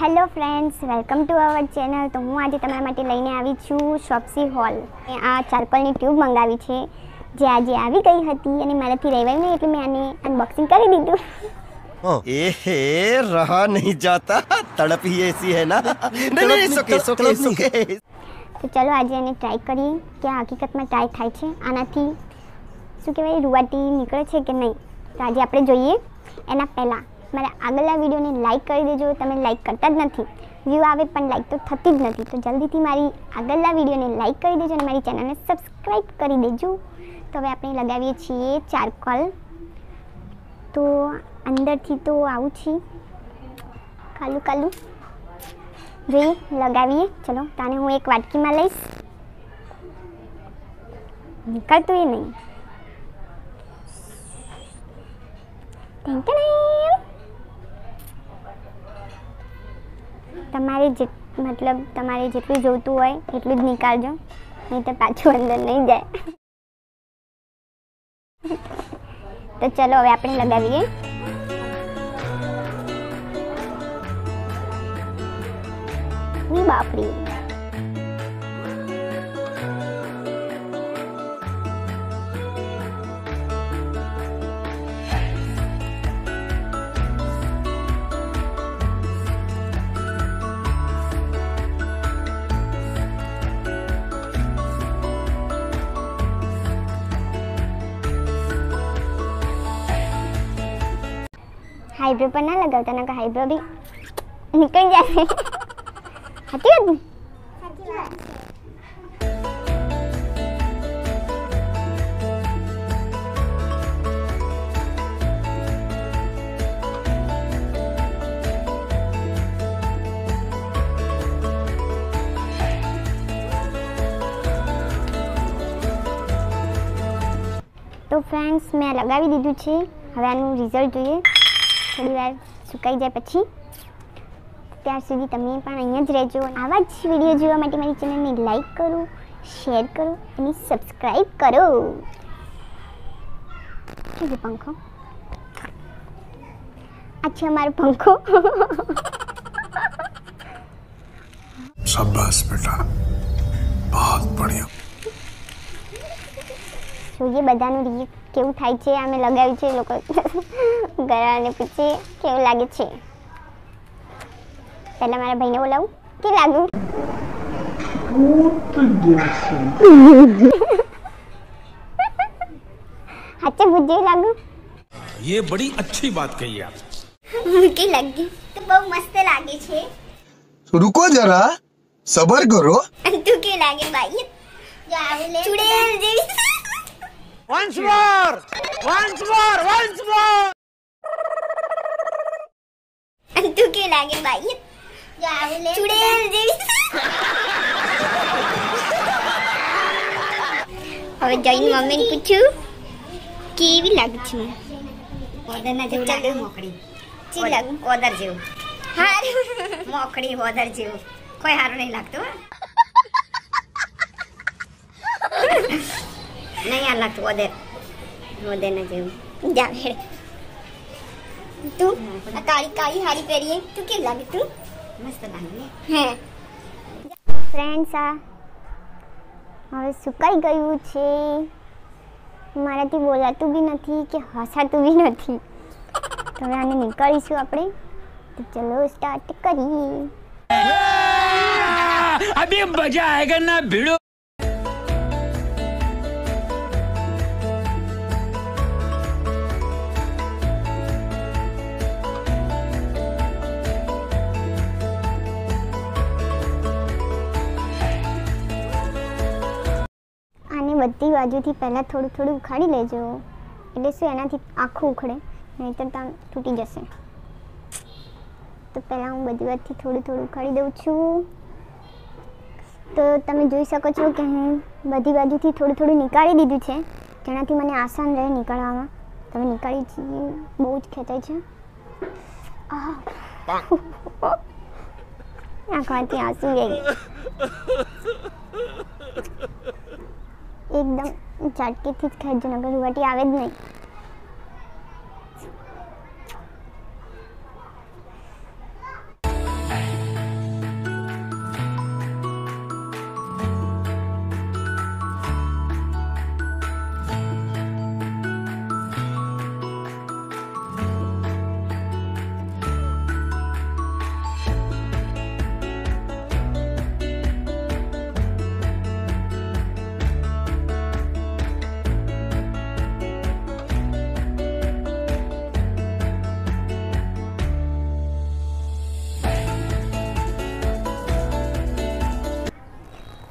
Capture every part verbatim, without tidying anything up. Hello friends, welcome to our channel. તો હું આજે તમારા માટે લઈને આવી છું શોપ્સી હોલ। મેં આ ચારકોલની ટ્યુબ મંગાવી છે, જે આજે આવી ગઈ હતી અને મારાથી રહેવાય નહીં એટલે મેં આને અનબોક્સિંગ કરી દીધું। એ હે, રહા નહીં જાતા, તડપ હી એસી હે ના। નહીં નહીં, ઓકે ઓકે ઓકે। તો ચલો આજે આને ટ્રાય કરીએ કે આ હકીકતમાં ટ્રાય થાય છે, આનાથી શું કહેવાય, રૂવાટી નીકળે છે કે નહીં। તો આજે આપણે જોઈએ। એના પહેલાં मेरा आगला वीडियो ने लाइक कर दीजो। तमे लाइक करता ज नथी, व्यू आवे पण लाइक तो थती ज नथी। तो जल्दी थी मारी आगला वीडियो ने लाइक कर दीजो, मेरी चैनल ने सब्सक्राइब कर दीजो। तो हवे आपणे लगावीए छीए चारकोल। तो अंदर थी तो आवू छी कालू कालू जोई लगावीए। चलो ताने हूँ एक वाटकी में लईश, निकलतु ही नहीं। Thank you. तमारे जे मतलब तमारे जेटलू जोतू होय एटलू ज निकाळजो, नहीं तो पाछुं अंदर नहीं जाए। तो चलो हवे आपणे लगावीए। नी बापरी, हाईब्रो पर ना लगावता ना, का हाईब्रो भी निकल जाए। हाथी आदमी हाथी बात। तो फ्रेंड्स मैं लगावी दीधुं छे। हवे आनुं रिजल्ट जोईए। थोड़ी वार सुकाई जाए पछी त्यार सुधी तमे पण अहींया ज रहेजो। आवा ज विडियो जोवा माटे मारी चेनल ने लाइक करो, शेर करो अने सब्सक्राइब करो। के जे पंखो, अच्छा मारो पंखो। शाबाश बेटा, बहुत बढ़िया। तो ये बधानु रिएक्ट केवू थाय छे, आमे लगावी छे, लोको घरवाळाने पूछे केवू लागे छे। पहला मारा भाईने बोलावू के लागू। हाचे बुझे लागू, ये बड़ी अच्छी बात कही आप। के लगी तो बहुत मस्त लागे छे। तो रुको जरा, सबर करो। तू के लागे भाई, जावे चुड़ैल जेवी। Once more, once more, once more. तू के लागे भाई, जावे चुड़ैल जेवी। હવે જઈને મમ્મીને પૂછ્યું કેવી લાગે છે મને। ઓદરના જેવું લાગે, મોકડી ચી લાગે, ઓદર જેવું। હા મોકડી ઓદર જેવું કોઈ હારું નહીં લાગતું नहीं आना। तो ओदे ओदे ना जेऊ जा भेड़। तू काली काली हारी पेरी है, तू के लागे, तू मस्त लागे है। फ्रेंड्स आ હવે સુકાઈ ગયું છે, મારાથી બોલાતું બી નથી કે હસાતું બી નથી। તો હવે આને નીકળીશું આપણે। તો ચલો સ્ટાર્ટ કરીએ। અબે મજા આયેગા ના ભીડો। बधी बाजू थी पहला थोड़ू थोड़ू उखाड़ी लेजो, एटले शुं एनाथी आखो उखड़े, नहींतर तां तूटी जशे। तो पहला हूँ बधी बाजू थोड़ू थोड़ू उखाड़ी दऊं छूं। तो तमे जोई शको छो के हूँ बधी बाजू थी थोड़ू थोड़ू निकाळी दीधुं छे, जेनाथी मने आसान रहे निकाळवामां। तमे निकाळी छे, बहुत ज खेंचाय छे। आंखमांथी आंसू वही गया। एकदम चाटके थी खेंचो, नगर रुवाटी आवे ज नहीं।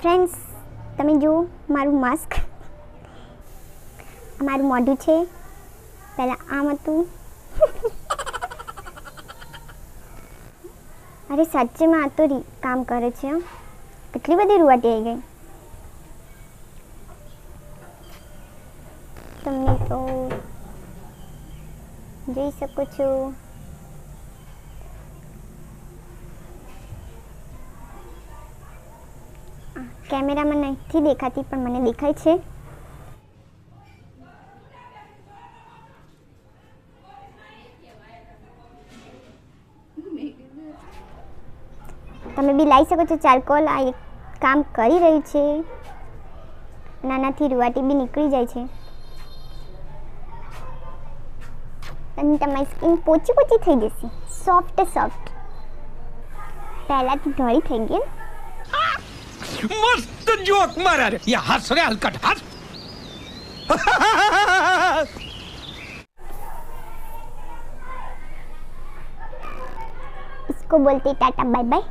फ्रेंड्स तमे जो मारू मास्क मारू मोढुं छे पहला आम हतुं। अरे साचे में आ तो री काम करे छे कितली बड़ी रुवाटी आई गई। तमने तो जी सको छो कैमरा में नहीं देखाती पर मैंने दिखाई छे। तमे भी लाई सको छो चारकोल आ एक काम करी रही छे नाना थी रुवाटी भी निकली जाए छे। तने तमारी स्किन पोची पोची थई जशे सॉफ्ट सॉफ्ट पहला तो ढोळी थई गई। मस्त जोक मारा रे या हस रे हलकट हस। इसको बोलते टाटा बाय बाय।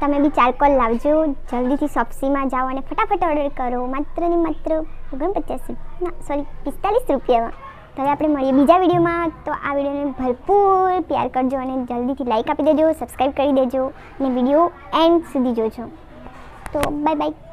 तमे भी चारकोल लावजो जल्दी थी शॉप्सी में जाओ और फटाफट ऑर्डर करो मात्र ने मात्र पचास ना सॉरी पिस्तालीस रुपया में। तब आपणे मळीए बीजा विडियो में। तो आ विडियो ने भरपूर प्यार करजो और जल्दी थी लाइक आपी देजो सब्सक्राइब कर देजो ने विडियो एंड सुधी जोजो। तो बाय बाय।